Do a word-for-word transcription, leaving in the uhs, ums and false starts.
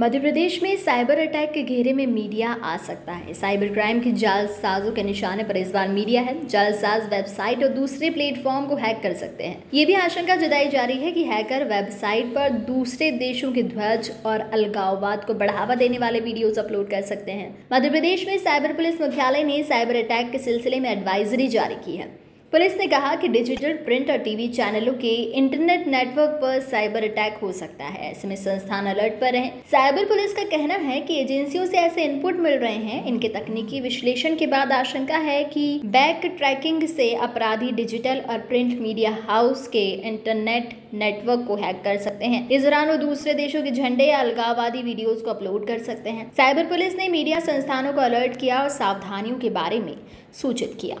मध्य प्रदेश में cyber attack के घेरे में मीडिया आ सकता है। साइबर क्राइम की जालसाजों के निशाने पर इस बार मीडिया है। जालसाज वेबसाइट और दूसरे प्लेटफॉर्म को हैक कर सकते हैं। ये भी आशंका जताई जा रही है कि हैकर वेबसाइट पर दूसरे देशों के ध्वज और अलगाववाद को बढ़ावा देने वाले वीडियोज अपलोड कर सकते हैं। मध्य प्रदेश में साइबर पुलिस मुख्यालय ने साइबर अटैक के सिलसिले में एडवाइजरी जारी की है। पुलिस ने कहा कि डिजिटल प्रिंट और टीवी चैनलों के इंटरनेट नेटवर्क पर साइबर अटैक हो सकता है। इसमें संस्थान अलर्ट पर रहें। साइबर पुलिस का कहना है कि एजेंसियों से ऐसे इनपुट मिल रहे हैं। इनके तकनीकी विश्लेषण के बाद आशंका है कि बैक ट्रैकिंग से अपराधी डिजिटल और प्रिंट मीडिया हाउस के इंटरनेट नेटवर्क को हैक कर सकते हैं। इस दौरान वो दूसरे देशों के झंडे या अलगाववादी वीडियोज को अपलोड कर सकते हैं। साइबर पुलिस ने मीडिया संस्थानों को अलर्ट किया और सावधानियों के बारे में सूचित किया।